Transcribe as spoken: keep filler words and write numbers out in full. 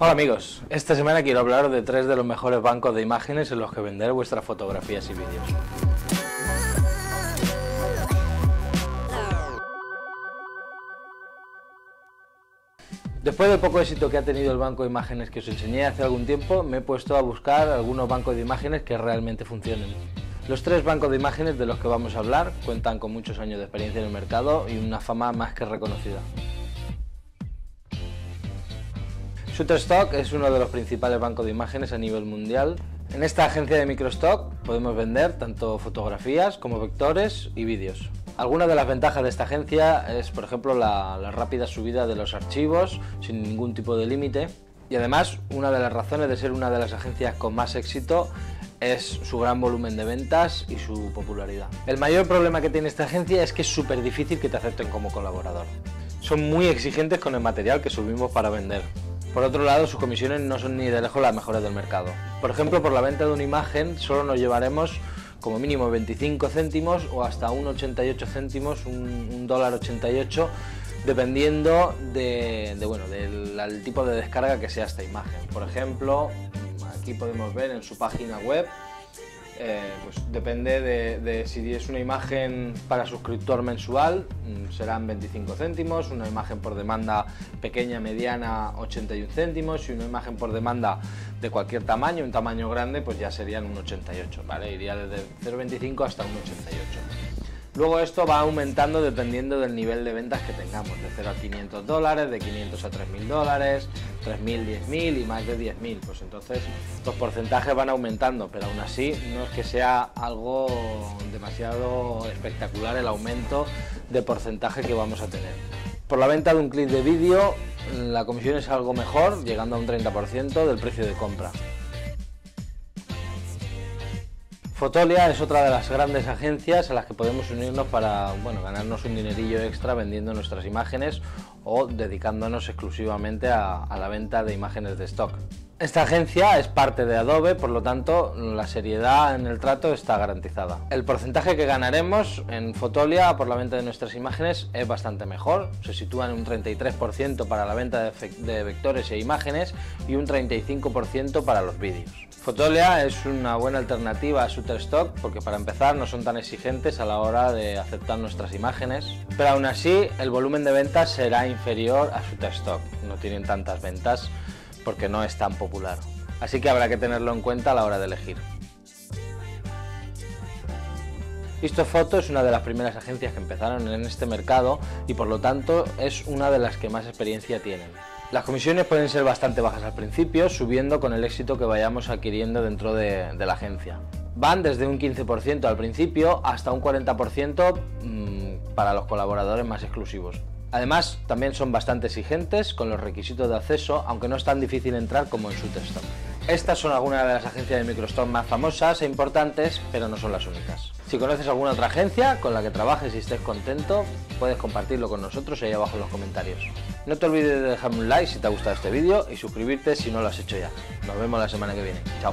Hola amigos, esta semana quiero hablaros de tres de los mejores bancos de imágenes en los que vender vuestras fotografías y vídeos. Después del poco éxito que ha tenido el banco de imágenes que os enseñé hace algún tiempo, me he puesto a buscar algunos bancos de imágenes que realmente funcionen. Los tres bancos de imágenes de los que vamos a hablar cuentan con muchos años de experiencia en el mercado y una fama más que reconocida. Shutterstock es uno de los principales bancos de imágenes a nivel mundial. En esta agencia de microstock podemos vender tanto fotografías como vectores y vídeos. Algunas de las ventajas de esta agencia es, por ejemplo, la, la rápida subida de los archivos sin ningún tipo de límite, y además una de las razones de ser una de las agencias con más éxito es su gran volumen de ventas y su popularidad. El mayor problema que tiene esta agencia es que es súper difícil que te acepten como colaborador. Son muy exigentes con el material que subimos para vender. Por otro lado, sus comisiones no son ni de lejos las mejores del mercado. Por ejemplo, por la venta de una imagen solo nos llevaremos como mínimo veinticinco céntimos o hasta un ochenta y ocho céntimos, un dólar ochenta y ocho, dependiendo de, de, bueno, del, del tipo de descarga que sea esta imagen. Por ejemplo, aquí podemos ver en su página web, eh, pues depende de, de si es una imagen para suscriptor mensual, serán veinticinco céntimos, una imagen por demanda pequeña, mediana, ochenta y un céntimos, y una imagen por demanda de cualquier tamaño, un tamaño grande, pues ya serían un ochenta y ocho, ¿vale? Iría desde cero coma veinticinco hasta un ochenta y ocho. Luego esto va aumentando dependiendo del nivel de ventas que tengamos, de cero a quinientos dólares, de quinientos a tres mil dólares, tres mil, diez mil y más de diez mil, pues entonces los porcentajes van aumentando, pero aún así no es que sea algo demasiado espectacular el aumento de porcentaje que vamos a tener. Por la venta de un clip de vídeo, la comisión es algo mejor, llegando a un treinta por ciento del precio de compra. Fotolia es otra de las grandes agencias a las que podemos unirnos para, bueno, ganarnos un dinerillo extra vendiendo nuestras imágenes o dedicándonos exclusivamente a, a la venta de imágenes de stock. Esta agencia es parte de Adobe, por lo tanto la seriedad en el trato está garantizada. El porcentaje que ganaremos en Fotolia por la venta de nuestras imágenes es bastante mejor, se sitúa en un treinta y tres por ciento para la venta de vectores e imágenes y un treinta y cinco por ciento para los vídeos. Fotolia es una buena alternativa a Shutterstock porque, para empezar, no son tan exigentes a la hora de aceptar nuestras imágenes, pero aún así el volumen de ventas será inferior a Shutterstock, no tienen tantas ventas porque no es tan popular, así que habrá que tenerlo en cuenta a la hora de elegir. iStock Foto es una de las primeras agencias que empezaron en este mercado y por lo tanto es una de las que más experiencia tienen. Las comisiones pueden ser bastante bajas al principio, subiendo con el éxito que vayamos adquiriendo dentro de, de la agencia. Van desde un quince por ciento al principio hasta un cuarenta por ciento mmm, para los colaboradores más exclusivos. Además, también son bastante exigentes con los requisitos de acceso, aunque no es tan difícil entrar como en Shutterstock. Estas son algunas de las agencias de microstock más famosas e importantes, pero no son las únicas. Si conoces alguna otra agencia con la que trabajes y estés contento, puedes compartirlo con nosotros ahí abajo en los comentarios. No te olvides de dejarme un like si te ha gustado este vídeo y suscribirte si no lo has hecho ya. Nos vemos la semana que viene. Chao.